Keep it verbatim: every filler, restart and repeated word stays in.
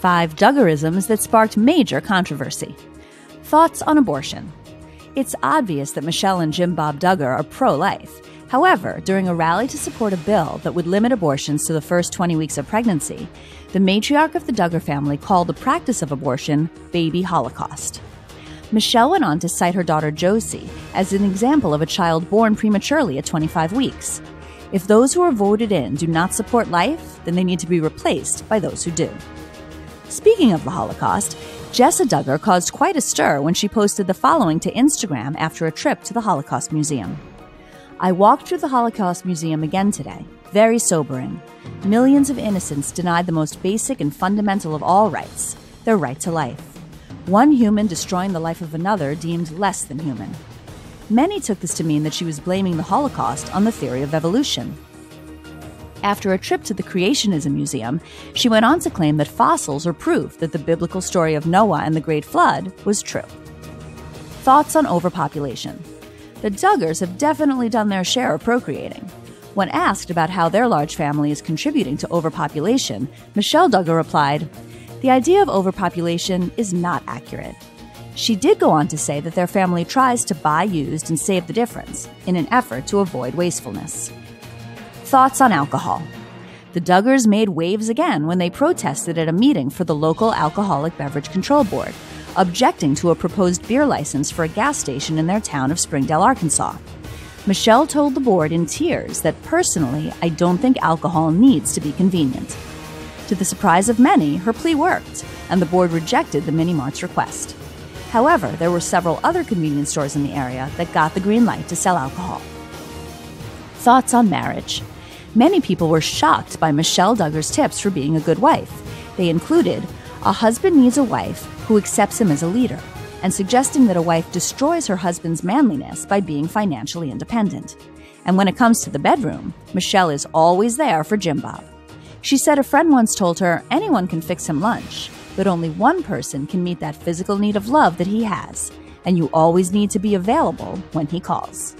Five Duggarisms that sparked major controversy. Thoughts on abortion. It's obvious that Michelle and Jim Bob Duggar are pro-life. However, during a rally to support a bill that would limit abortions to the first twenty weeks of pregnancy, the matriarch of the Duggar family called the practice of abortion baby Holocaust. Michelle went on to cite her daughter Josie as an example of a child born prematurely at twenty-five weeks. If those who are voted in do not support life, then they need to be replaced by those who do. Speaking of the Holocaust, Jessa Duggar caused quite a stir when she posted the following to Instagram after a trip to the Holocaust Museum. "I walked through the Holocaust Museum again today. Very sobering. Millions of innocents denied the most basic and fundamental of all rights, their right to life. One human destroying the life of another deemed less than human." Many took this to mean that she was blaming the Holocaust on the theory of evolution. After a trip to the Creationism Museum, she went on to claim that fossils are proof that the biblical story of Noah and the Great Flood was true. Thoughts on overpopulation. The Duggars have definitely done their share of procreating. When asked about how their large family is contributing to overpopulation, Michelle Duggar replied, "The idea of overpopulation is not accurate." She did go on to say that their family tries to buy used and save the difference in an effort to avoid wastefulness. Thoughts on alcohol. The Duggars made waves again when they protested at a meeting for the local Alcoholic Beverage Control Board, objecting to a proposed beer license for a gas station in their town of Springdale, Arkansas. Michelle told the board in tears that, "Personally, I don't think alcohol needs to be convenient." To the surprise of many, her plea worked, and the board rejected the mini-mart's request. However, there were several other convenience stores in the area that got the green light to sell alcohol. Thoughts on marriage. Many people were shocked by Michelle Duggar's tips for being a good wife. They included, a husband needs a wife who accepts him as a leader, and suggesting that a wife destroys her husband's manliness by being financially independent. And when it comes to the bedroom, Michelle is always there for Jim Bob. She said a friend once told her anyone can fix him lunch, but only one person can meet that physical need of love that he has, and you always need to be available when he calls.